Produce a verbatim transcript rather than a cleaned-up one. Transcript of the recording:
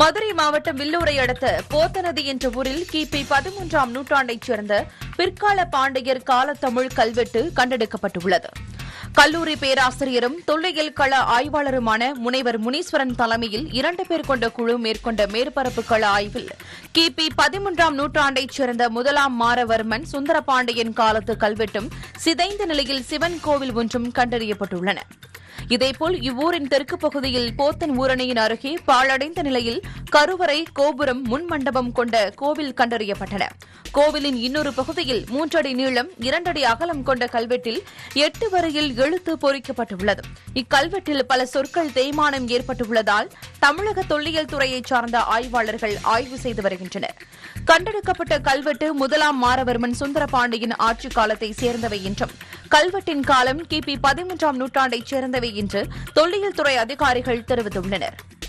மதுரை மாவட்டம் வில்லூரை அடுத்த போத்தநதி என்ற ஊரில் கிபி பதிமூன்றாம் நூற்றாண்டைச் சேர்ந்த பிற்கால பாண்டியர் காலத்தமிழ் கல்வெட்டு கண்டெடுக்கப்பட்டுள்ளது. கல்லூரி பேராசிரியரும் தொல்லியல் கள ஆய்வாளருமான முனைவர் முனீஸ்வரன் தலைமையில் இரண்டு பேர் கொண்ட குழு மேற்கொண்ட மேற்பரப்பு கள ஆய்வில் கிபி பதிமூன்றாம் நூற்றாண்டைச் சேர்ந்த முதலாம் மாரவர்மன் சுந்தரபாண்டியன் காலத்து கல்வெட்டும் சிதைந்த நிலையில் சிவன் கோவில் ஒன்றும் கண்டறியப்பட்டுள்ளன. இதேபோல் இவ்வூரின் தெற்கு பகுதியில் போத்தன் ஊரணியின் அருகே பாழடைந்த நிலையில் கருவறை, கோபுரம், முன்மண்டபம் கொண்ட கோவில் கண்டறியப்பட்டன. கோவிலின் இன்னொரு பகுதியில் மூன்றடி நீளம் இரண்டடி அகலம் கொண்ட கல்வெட்டில் எட்டு வரியில் எழுத்து பொறிக்கப்பட்டுள்ளது. இக்கல்வெட்டில் பல சொற்கள் தேய்மானம் ஏற்பட்டுள்ளதால் தமிழக தொல்லியல் துறையைச் சார்ந்த ஆய்வாளர்கள் ஆய்வு செய்து வருகின்றனர். கண்டெடுக்கப்பட்ட கல்வெட்டு முதலாம் மாரவர்மன் சுந்தரபாண்டியின் ஆட்சிக் காலத்தை சேர்ந்தவை என்றும் கல்வெட்டின் காலம் கிபி பதிமூன்றாம் நூற்றாண்டைச் சேர்ந்தவை என்று தொல்லியல் துறை அதிகாரிகள் தெரிவித்துள்ளனர்.